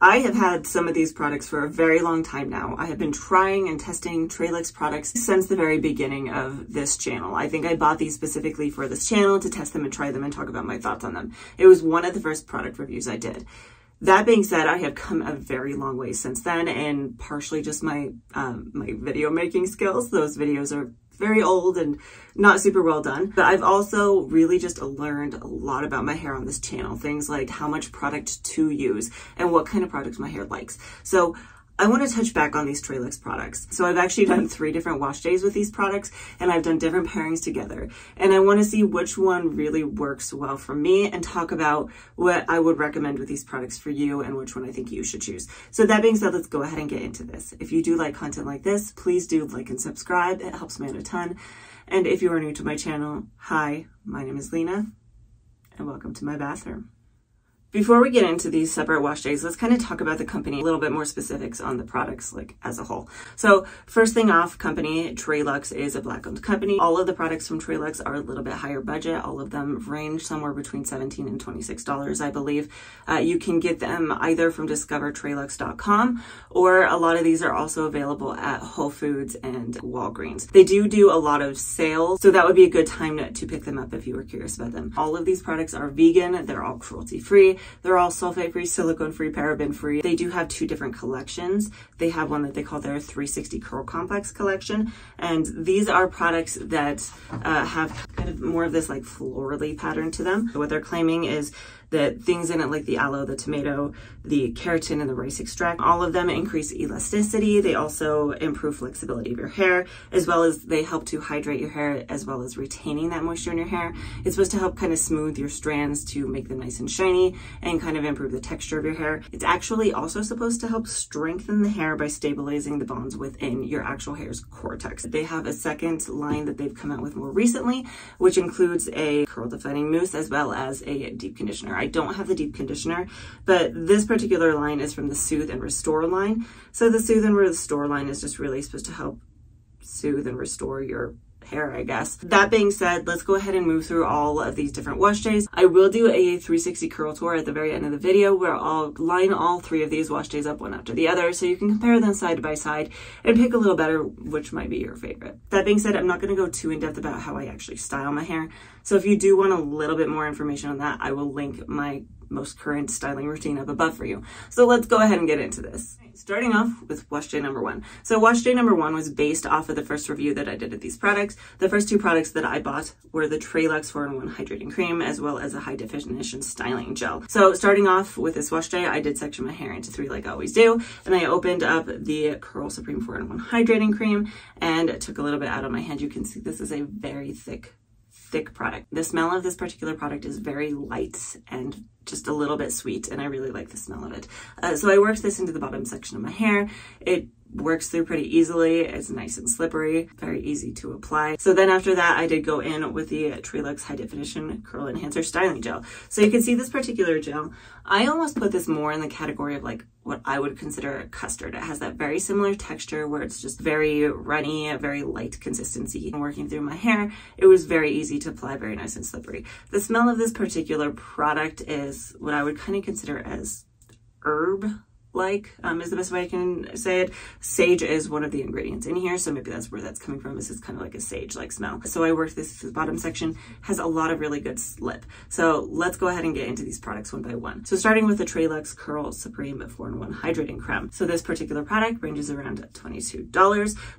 I have had some of these products for a very long time now. I have been trying and testing Treluxe products since the very beginning of this channel. I think I bought these specifically for this channel to test them and try them and talk about my thoughts on them. It was one of the first product reviews I did. That being said, I have come a very long way since then, and partially just my my video making skills. Those videos are very old and not super well done. But I've also really just learned a lot about my hair on this channel. Things like how much product to use and what kind of product my hair likes. So I want to touch back on these Treluxe products. So I've actually done 3 different wash days with these products, and I've done different pairings together. And I want to see which one really works well for me and talk about what I would recommend with these products for you and which one I think you should choose. So that being said, let's go ahead and get into this. If you do like content like this, please do like and subscribe. It helps me out a ton. And if you are new to my channel, hi, my name is Lena, and welcome to my bathroom. Before we get into these separate wash days, let's kind of talk about the company, a little bit more specifics on the products like as a whole. So first thing off, company, Treluxe is a black owned company. All of the products from Treluxe are a little bit higher budget. All of them range somewhere between $17 and $26, I believe. You can get them either from discovertreluxe.com, or a lot of these are also available at Whole Foods and Walgreens. They do a lot of sales, so that would be a good time to pick them up if you were curious about them. All of these products are vegan. They're all cruelty free. They're all sulfate-free, silicone-free, paraben-free. They do have 2 different collections. They have one that they call their 360 Curl Complex collection. And these are products that have kind of more of this like florally pattern to them. So what they're claiming is that things in it like the aloe, the tomato, the keratin, and the rice extract, all of them increase elasticity. They also improve flexibility of your hair, as well as they help to hydrate your hair, as well as retaining that moisture in your hair. It's supposed to help kind of smooth your strands to make them nice and shiny and kind of improve the texture of your hair. It's actually also supposed to help strengthen the hair by stabilizing the bonds within your actual hair's cortex. They have a second line that they've come out with more recently, which includes a curl defining mousse as well as a deep conditioner. I don't have the deep conditioner, but this particular line is from the Soothe and Restore line. So the Soothe and Restore line is just really supposed to help soothe and restore your hair, I guess. That being said, let's go ahead and move through all of these different wash days. I will do a 360 curl tour at the very end of the video where I'll line all 3 of these wash days up one after the other so you can compare them side by side and pick a little better which might be your favorite. That being said, I'm not going to go too in depth about how I actually style my hair. So if you do want a little bit more information on that, I will link my most current styling routine up above for you. So let's go ahead and get into this. Starting off with wash day number 1. So wash day number 1 was based off of the first review that I did of these products. The first 2 products that I bought were the Treluxe 4-in-1 Hydrating Cream as well as a High Definition Styling Gel. So starting off with this wash day, I did section my hair into 3 like I always do, and I opened up the Curl Supreme 4-in-1 Hydrating Cream and took a little bit out of my hand. You can see this is a very thick product. The smell of this particular product is very light and just a little bit sweet, and I really like the smell of it. So I worked this into the bottom section of my hair. It works through pretty easily. It's nice and slippery, very easy to apply. So then after that, I did go in with the Treluxe High Definition Curl Enhancer Styling Gel. So you can see this particular gel, I almost put this more in the category of like what I would consider a custard. It has that very similar texture where it's just very runny, a very light consistency. And working through my hair, it was very easy to apply, very nice and slippery. The smell of this particular product is what I would kind of consider as herb. Is the best way I can say it. Sage is one of the ingredients in here, so maybe that's where that's coming from. This is kind of like a sage-like smell. So I worked this through the bottom section, has a lot of really good slip. So let's go ahead and get into these products one by one. So starting with the Treluxe Curl Supreme 4-in-1 Hydrating Creme. So this particular product ranges around $22.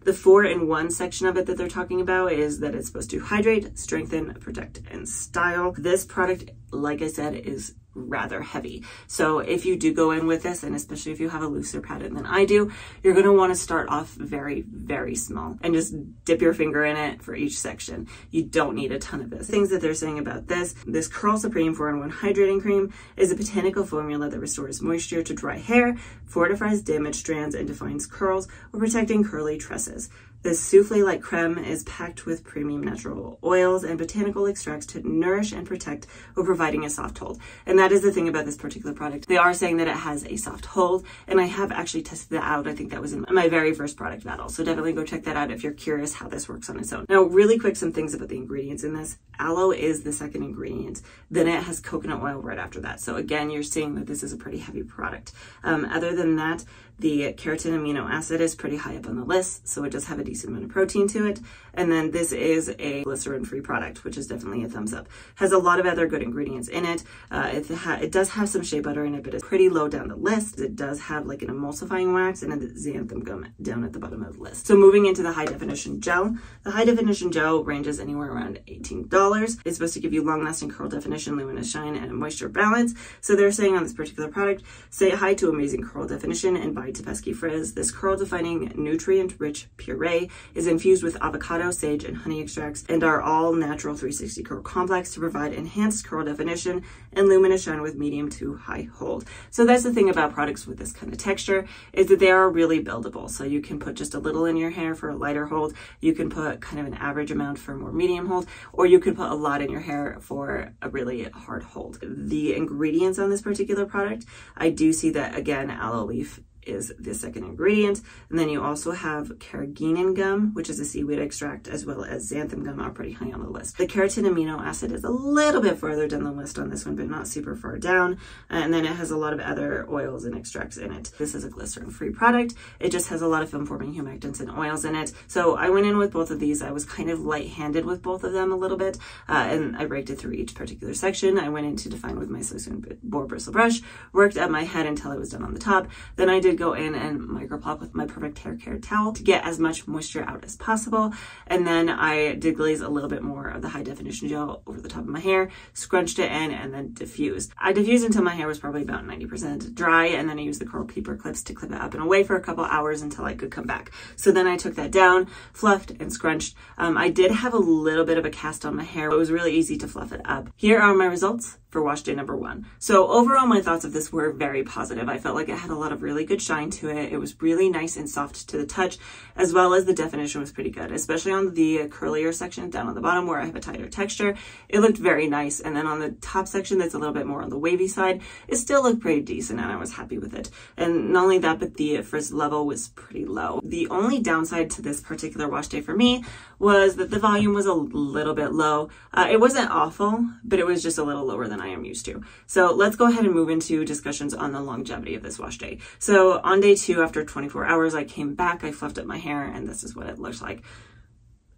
The 4-in-1 section of it that they're talking about is that it's supposed to hydrate, strengthen, protect, and style. This product, like I said, is rather heavy. So if you do go in with this, and especially if you have a looser pattern than I do, you're going to want to start off very, very small and just dip your finger in it for each section. You don't need a ton of this. Things that they're saying about this Curl Supreme 4-in-1 Hydrating Cream is a botanical formula that restores moisture to dry hair, fortifies damaged strands, and defines curls while protecting curly tresses. This souffle-like creme is packed with premium natural oils and botanical extracts to nourish and protect while providing a soft hold. And that is the thing about this particular product. They are saying that it has a soft hold, and I have actually tested that out. I think that was in my very first product battle. So definitely go check that out if you're curious how this works on its own. Now, really quick, some things about the ingredients in this. Aloe is the second ingredient. Then it has coconut oil right after that. So again, you're seeing that this is a pretty heavy product. Other than that, the keratin amino acid is pretty high up on the list, so it does have a decent amount of protein to it. And then this is a glycerin-free product, which is definitely a thumbs up. Has a lot of other good ingredients in it. It does have some shea butter in it, but it's pretty low down the list. It does have like an emulsifying wax and a xanthan gum down at the bottom of the list. So moving into the high-definition gel. The high-definition gel ranges anywhere around $18. It's supposed to give you long-lasting curl definition, luminous shine, and a moisture balance. So they're saying on this particular product, say hi to amazing curl definition and bye to pesky frizz. This curl-defining, nutrient-rich puree is infused with avocado, sage, and honey extracts, and our all-natural 360 curl complex to provide enhanced curl definition and luminous shine with medium to high hold. So that's the thing about products with this kind of texture, is that they are really buildable. So you can put just a little in your hair for a lighter hold, you can put kind of an average amount for a more medium hold, or you can put a lot in your hair for a really hard hold. The ingredients on this particular product, I do see that, again, aloe leaf is the second ingredient. And then you also have carrageenan gum, which is a seaweed extract, as well as xanthan gum are pretty high on the list. The keratin amino acid is a little bit farther down the list on this one, but not super far down. And then it has a lot of other oils and extracts in it. This is a glycerin-free product. It just has a lot of film-forming humectants and oils in it. So I went in with both of these. I was kind of light-handed with both of them a little bit, and I raked it through each particular section. I went in to define with my Soothe boar bristle brush, worked at my head until I was done on the top. Then I did go in and microplop with my Perfect Hair Care towel to get as much moisture out as possible. And then I did glaze a little bit more of the high definition gel over the top of my hair, scrunched it in, and then diffused. I diffused until my hair was probably about 90% dry, and then I used the curl peeper clips to clip it up and away for a couple hours until I could come back. So then I took that down, fluffed and scrunched. I did have a little bit of a cast on my hair, but it was really easy to fluff it up. Here are my results for wash day number one. So overall, my thoughts of this were very positive. I felt like it had a lot of really good shine to it. It was really nice and soft to the touch, as well as the definition was pretty good, especially on the curlier section down on the bottom where I have a tighter texture. It looked very nice. And then on the top section that's a little bit more on the wavy side, it still looked pretty decent, and I was happy with it. And not only that, but the frizz level was pretty low. The only downside to this particular wash day for me was that the volume was a little bit low. It wasn't awful, but it was just a little lower than I am used to. So let's go ahead and move into discussions on the longevity of this wash day. So on day two, after 24 hours, I came back, I fluffed up my hair, and this is what it looks like.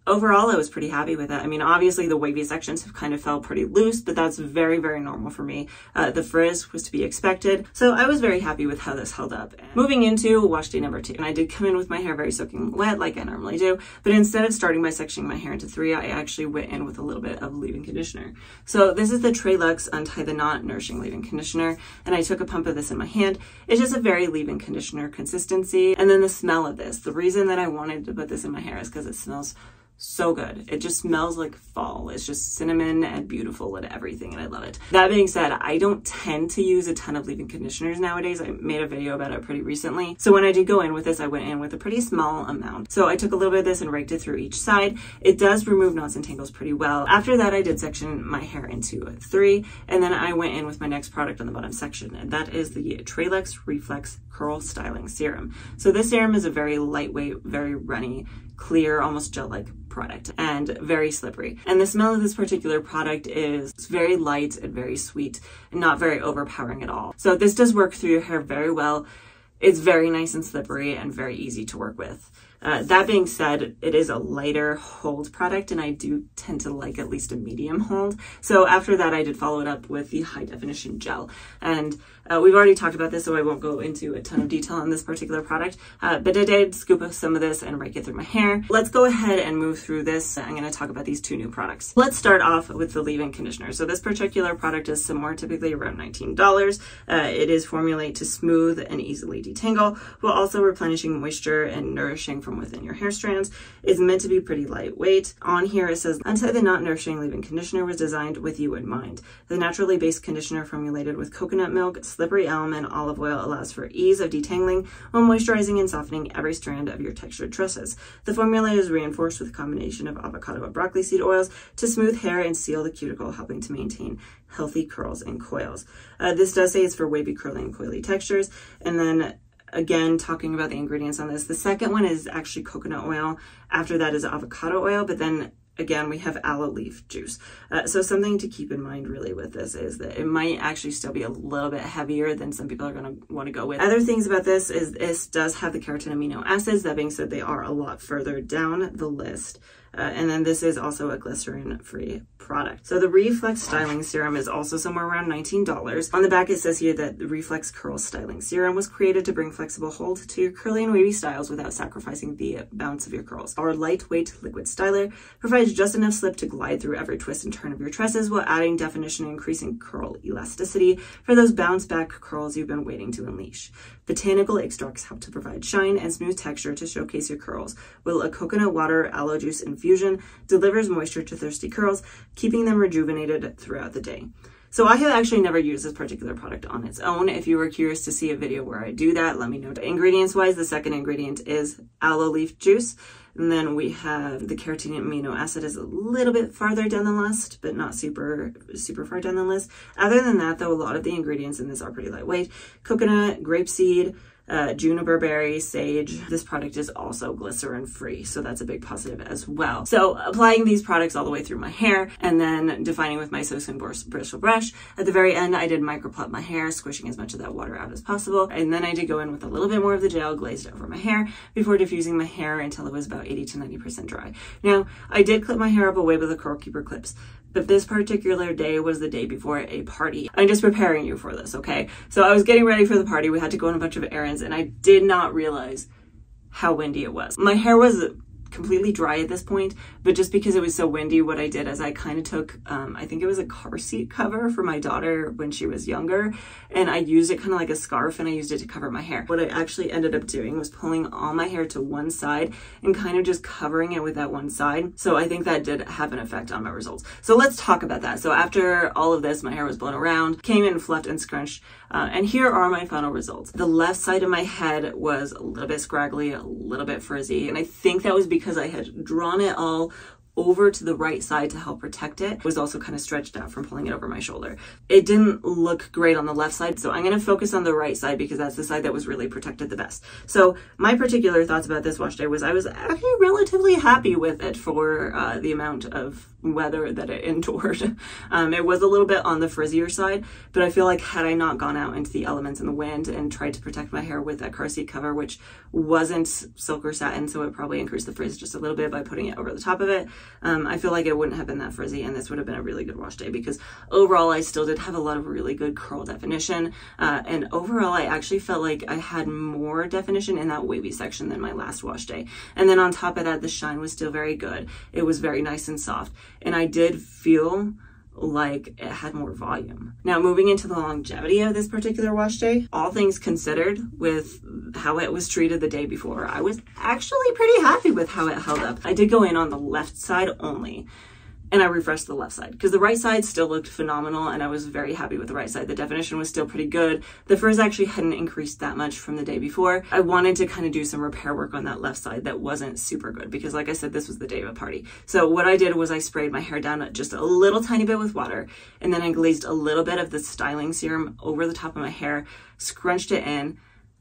Overall, I was pretty happy with it. I mean, obviously the wavy sections have kind of fell pretty loose, but that's very, very normal for me. The frizz was to be expected. So I was very happy with how this held up. And moving into wash day number two, and I did come in with my hair very soaking wet like I normally do, but instead of starting by sectioning my hair into three, I actually went in with a little bit of leave-in conditioner. So this is the Treluxe Untie the Knot Nourishing Leave-In Conditioner, and I took a pump of this in my hand. It's just a very leave-in conditioner consistency. And then the smell of this, the reason that I wanted to put this in my hair is because it smells so good. It just smells like fall. It's just cinnamon and beautiful and everything, and I love it. That being said, I don't tend to use a ton of leave-in conditioners nowadays. I made a video about it pretty recently. So when I did go in with this, I went in with a pretty small amount. So I took a little bit of this and raked it through each side. It does remove knots and tangles pretty well. After that, I did section my hair into three, and then I went in with my next product on the bottom section, and that is the Treluxe Reflex Curl Styling Serum. So this serum is a very lightweight, very runny, clear, almost gel-like product, and very slippery. And the smell of this particular product is very light and very sweet, and not very overpowering at all. So this does work through your hair very well. It's very nice and slippery and very easy to work with. That being said, it is a lighter hold product, and I do tend to like at least a medium hold. So after that, I did follow it up with the high definition gel. And we've already talked about this, so I won't go into a ton of detail on this particular product, but I did scoop up some of this and rake it through my hair. Let's go ahead and move through this. I'm going to talk about these two new products. Let's start off with the leave-in conditioner. So this particular product is somewhere typically around $19. It is formulated to smooth and easily detangle, while also replenishing moisture and nourishing from within your hair strands. It's meant to be pretty lightweight. On here it says, Untie the Knot Nourishing Leave-In Conditioner was designed with you in mind. The naturally based conditioner formulated with coconut milk, slippery elm, and olive oil allows for ease of detangling while moisturizing and softening every strand of your textured tresses. The formula is reinforced with a combination of avocado and broccoli seed oils to smooth hair and seal the cuticle, helping to maintain healthy curls and coils. This does say it's for wavy, curly, and coily textures. And then again, talking about the ingredients on this, the second one is actually coconut oil. After that is avocado oil, but then again, we have aloe leaf juice. So something to keep in mind really with this is that it might actually still be a little bit heavier than some people are gonna wanna go with. Other things about this is this does have the keratin amino acids. That being said, they are a lot further down the list. And then this is also a glycerin-free product. So the Reflex Styling Serum is also somewhere around $19. On the back, it says here that the Reflex Curl Styling Serum was created to bring flexible hold to your curly and wavy styles without sacrificing the bounce of your curls. Our lightweight liquid styler provides just enough slip to glide through every twist and turn of your tresses while adding definition and increasing curl elasticity for those bounce-back curls you've been waiting to unleash. Botanical extracts help to provide shine and smooth texture to showcase your curls, while a coconut water, aloe juice, and infusion delivers moisture to thirsty curls, keeping them rejuvenated throughout the day. So I have actually never used this particular product on its own. If you were curious to see a video where I do that, let me know. Ingredients-wise, the second ingredient is aloe leaf juice. And then we have the keratin amino acid is a little bit farther down the list, but not super far down the list. Other than that, though, a lot of the ingredients in this are pretty lightweight. Coconut, grapeseed, juniper berry, sage. This product is also glycerin free, so that's a big positive as well. So applying these products all the way through my hair and then defining with my Soothe and Restore bristle brush. At the very end, I did microplot my hair, squishing as much of that water out as possible. And then I did go in with a little bit more of the gel glazed over my hair before diffusing my hair until it was about 80 to 90% dry. Now, I did clip my hair up away with the Curl Keeper clips, but this particular day was the day before a party. I'm just preparing you for this, okay? So I was getting ready for the party. We had to go on a bunch of errands and I did not realize how windy it was. My hair was completely dry at this point, but just because it was so windy, what I did is I kind of took, I think it was a car seat cover for my daughter when she was younger, and I used it kind of like a scarf and I used it to cover my hair. What I actually ended up doing was pulling all my hair to one side and kind of just covering it with that one side. So I think that did have an effect on my results. So let's talk about that. So after all of this, my hair was blown around, came in fluffed and scrunched, and here are my final results. The left side of my head was a little bit scraggly, a little bit frizzy, and I think that was because I had drawn it all over to the right side to help protect it. It was also kind of stretched out from pulling it over my shoulder. It didn't look great on the left side, so I'm gonna focus on the right side because that's the side that was really protected the best. So my particular thoughts about this wash day was I was actually relatively happy with it for the amount of weather that it endured. It was a little bit on the frizzier side, but I feel like had I not gone out into the elements in the wind and tried to protect my hair with that car seat cover, which wasn't silk or satin, so it probably increased the frizz just a little bit by putting it over the top of it, I feel like it wouldn't have been that frizzy and this would have been a really good wash day because overall I still did have a lot of really good curl definition, and overall I actually felt like I had more definition in that wavy section than my last wash day. And then on top of that, the shine was still very good. It was very nice and soft, and I did feel like it had more volume. Now, moving into the longevity of this particular wash day, all things considered with how it was treated the day before, I was actually pretty happy with how it held up. I did go in on the left side only, and I refreshed the left side because the right side still looked phenomenal and I was very happy with the right side. The definition was still pretty good. The frizz actually hadn't increased that much from the day before. I wanted to kind of do some repair work on that left side that wasn't super good because, like I said, this was the day of a party. So what I did was I sprayed my hair down just a little tiny bit with water, and then I glazed a little bit of the styling serum over the top of my hair, scrunched it in.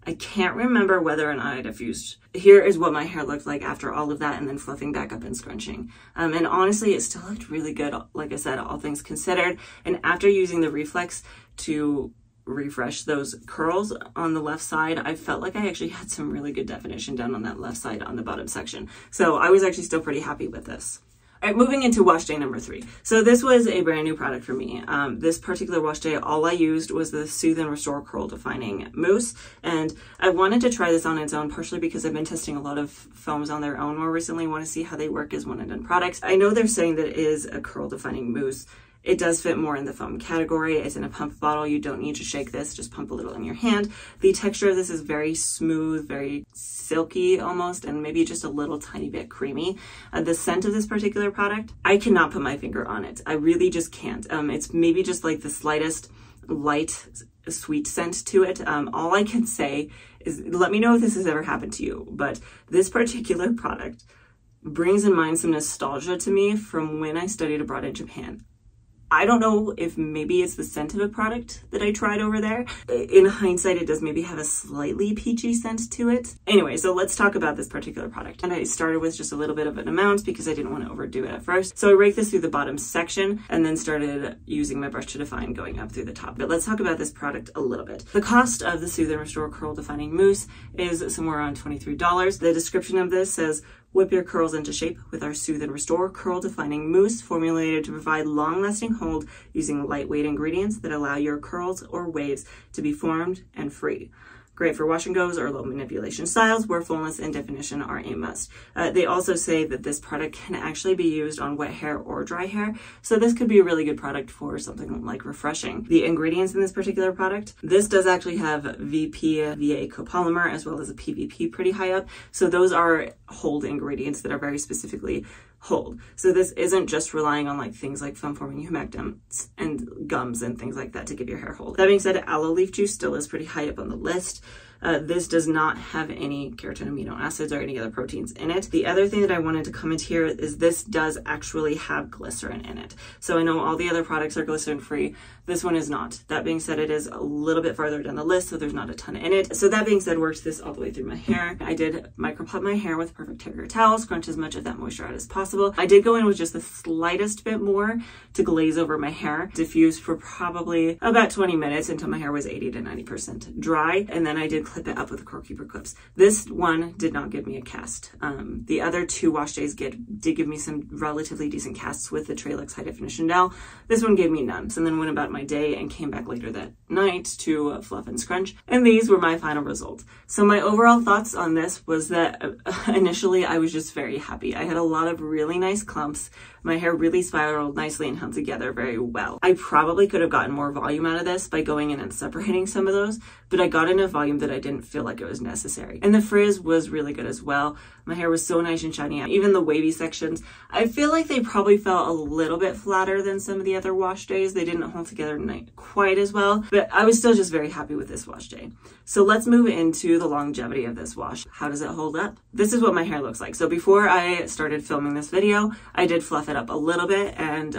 I can't remember whether or not I diffused. Here is what my hair looked like after all of that and then fluffing back up and scrunching. And honestly, it still looked really good, like I said, all things considered. And after using the Reflex to refresh those curls on the left side, I felt like I actually had some really good definition down on that left side on the bottom section. So I was actually still pretty happy with this. All right, moving into wash day number 3. So this was a brand new product for me. This particular wash day, all I used was the Soothe and Restore Curl Defining Mousse. And I wanted to try this on its own, partially because I've been testing a lot of foams on their own more recently. Want to see how they work as one and done products. I know they're saying that it is a curl defining mousse. It does fit more in the foam category. It's in a pump bottle. You don't need to shake this. Just pump a little in your hand. The texture of this is very smooth, very silky almost, and maybe just a little tiny bit creamy. The scent of this particular product, I cannot put my finger on it. I really just can't. It's maybe just like the slightest light sweet scent to it. All I can say is let me know if this has ever happened to you, but this particular product brings in mind some nostalgia to me from when I studied abroad in Japan. I don't know if maybe it's the scent of a product that I tried over there. In hindsight, it does maybe have a slightly peachy scent to it. Anyway, so let's talk about this particular product. And I started with just a little bit of an amount because I didn't want to overdo it at first. So I raked this through the bottom section and then started using my brush to define going up through the top. But let's talk about this product a little bit. The cost of the Soothe and Restore Curl Defining Mousse is somewhere around $23. The description of this says, "Whip your curls into shape with our Soothe and Restore Curl Defining Mousse, formulated to provide long-lasting hold using lightweight ingredients that allow your curls or waves to be formed and free. Great for wash and goes or low manipulation styles where fullness and definition are a must." They also say that this product can actually be used on wet hair or dry hair, so this could be a really good product for something like refreshing. The ingredients in this particular product, this does actually have VP, VA copolymer, as well as a PVP pretty high up, so those are hold ingredients that are very specifically hold. So this isn't just relying on like things like foam-forming humectants and gums and things like that to give your hair hold. That being said, aloe leaf juice still is pretty high up on the list. This does not have any keratin amino acids or any other proteins in it. The other thing that I wanted to comment here is this does actually have glycerin in it. So I know all the other products are glycerin free. This one is not. That being said, it is a little bit farther down the list, so there's not a ton in it. So that being said, worked this all the way through my hair. I did micropop my hair with Perfect Hair Care Towel, scrunch as much of that moisture out as possible. I did go in with just the slightest bit more to glaze over my hair, diffuse for probably about 20 minutes until my hair was 80 to 90% dry. And then I did clip it up with the Curl Keeper clips. This one did not give me a cast. The other two wash days did give me some relatively decent casts with the Treluxe High Definition Gel. This one gave me none. So then went about my day and came back later that night to fluff and scrunch. And these were my final results. So my overall thoughts on this was that initially I was just very happy. I had a lot of really nice clumps. My hair really spiraled nicely and held together very well. I probably could have gotten more volume out of this by going in and separating some of those, but I got enough volume that I didn't feel like it was necessary. And the frizz was really good as well. My hair was so nice and shiny. Even the wavy sections, I feel like they probably felt a little bit flatter than some of the other wash days. They didn't hold together quite as well, but I was still just very happy with this wash day. So let's move into the longevity of this wash. How does it hold up? This is what my hair looks like. So before I started filming this video, I did fluff it up a little bit, and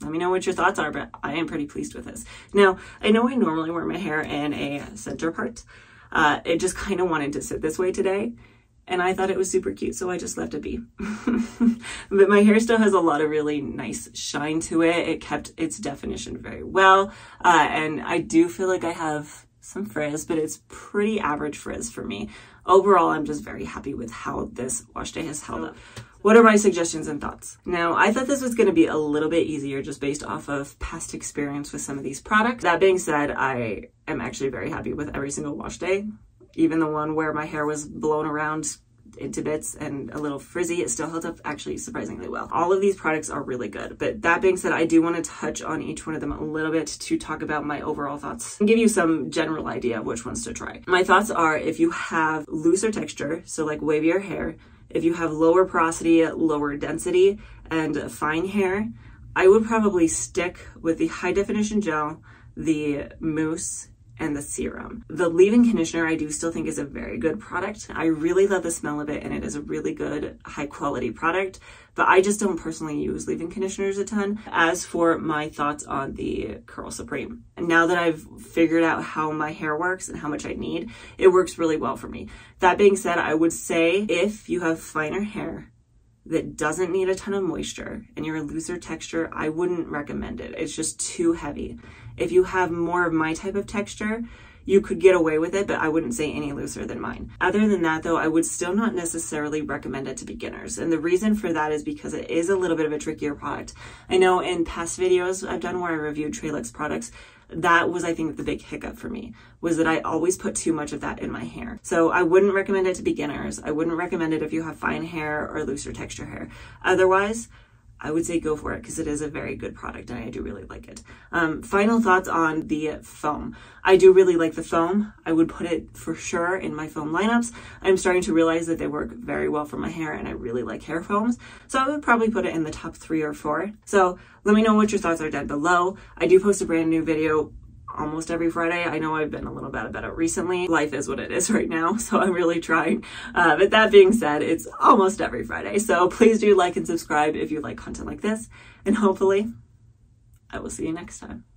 let me know what your thoughts are, but I am pretty pleased with this. Now, I know I normally wear my hair in a center part. It just kind of wanted to sit this way today, and I thought it was super cute, so I just left it be. But my hair still has a lot of really nice shine to it. It kept its definition very well, and I do feel like I have some frizz, but it's pretty average frizz for me. Overall, I'm just very happy with how this wash day has held up. What are my suggestions and thoughts? Now, I thought this was going to be a little bit easier just based off of past experience with some of these products. That being said, I am actually very happy with every single wash day. Even the one where my hair was blown around into bits and a little frizzy, it still held up actually surprisingly well. All of these products are really good, but that being said, I do want to touch on each one of them a little bit to talk about my overall thoughts and give you some general idea of which ones to try. My thoughts are, if you have looser texture, so like wavier hair, if you have lower porosity, lower density, and fine hair, I would probably stick with the High Definition Gel, the mousse, and the serum. The leave-in conditioner I do still think is a very good product. I really love the smell of it, and it is a really good high quality product, but I just don't personally use leave-in conditioners a ton. As for my thoughts on the Curl Supreme, now that I've figured out how my hair works and how much I need, it works really well for me. That being said, I would say if you have finer hair that doesn't need a ton of moisture and you're a looser texture, I wouldn't recommend it. It's just too heavy. If you have more of my type of texture, you could get away with it, but I wouldn't say any looser than mine. Other than that though, I would still not necessarily recommend it to beginners. And the reason for that is because it is a little bit of a trickier product. I know in past videos I've done where I reviewed Treluxe products, that was, I think, the big hiccup for me, was that I always put too much of that in my hair. So I wouldn't recommend it to beginners. I wouldn't recommend it if you have fine hair or looser texture hair. Otherwise, I would say go for it because it is a very good product and I do really like it. Final thoughts on the foam. I do really like the foam. I would put it for sure in my foam lineups. I'm starting to realize that they work very well for my hair and I really like hair foams. So I would probably put it in the top 3 or 4. So let me know what your thoughts are down below. I do post a brand new video almost every Friday. I know I've been a little bad about it recently. Life is what it is right now, so I'm really trying. But that being said, it's almost every Friday. So please do like and subscribe if you like content like this. And hopefully, I will see you next time.